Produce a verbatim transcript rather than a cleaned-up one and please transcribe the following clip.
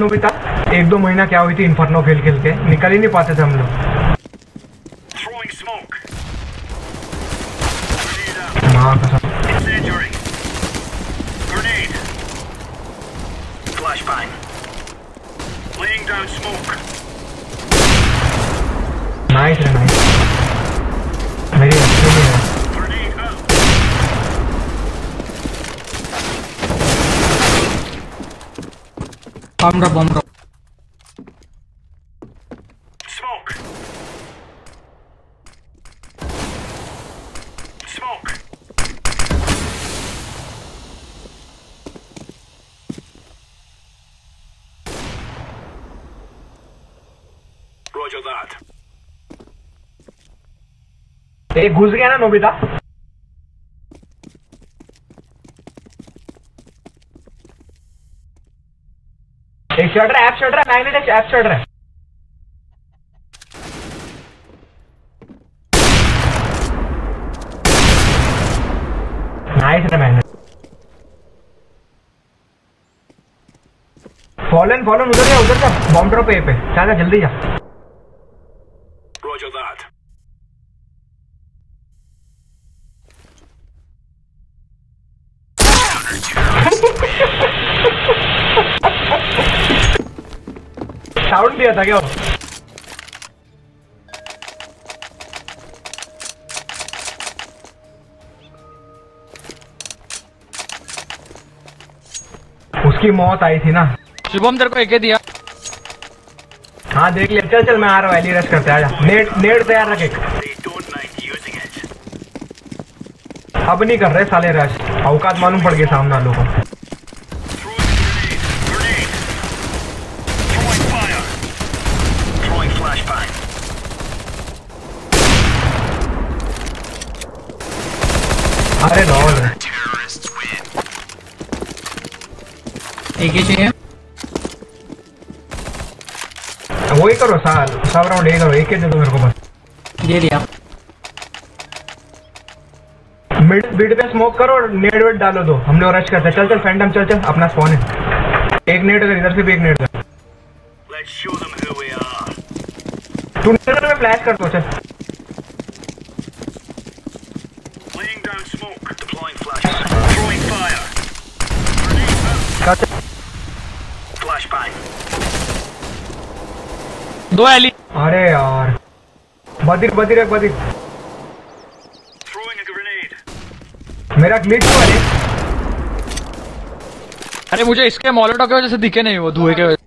Nobita एक दो महीना क्या हुई थी, इन्फर्नो खेल खेल के निकल ही नहीं पाते थे हम लोग। मां कसम नाइस है, नाइस मेरी अच्छी है। बम का बम का स्मोक स्मोक रोजर दैट। ये घुस गया ना नोबिता। एक शटर है, ऐप शटर है, नाइन एट ऐप शटर है। नाइस है मैंने। फॉलन फॉलन उधर जा उधर जा, बॉम्ब ड्रॉप है पे, जा जा जल्दी जा। Roger that. साउंड दिया था क्या? उसकी मौत आई थी ना। शुभम तेरे को एक दिया। हाँ देख ले, चल चल मैं आ रहा हूँ, एली रश करते आजा। नेट नेट तैयार रख। अब नहीं कर रहे साले रश, औकात मालूम पड़ गए सामने वालों को। अरे डॉल एक ही चाहिए, वही करो साल सब राउंड एक करो, एक ही दे दो मेरे को बस। दे दिया। मिड मिड पे स्मोक करो और नेट वेट डालो दो, हमने और रश करते हैं। चल चल फैंटम चल चल, अपना स्पॉन है। एक नेट कर इधर से भी, एक नेट कर। तू नेट में फ्लैश कर दो चल। दो एली। अरे यार बदिर बदिर एक बदिर मेरा ग्लिच हुआ है। अरे मुझे इसके मॉलोटॉव की वजह से दिखे नहीं, वो धुएं के वजह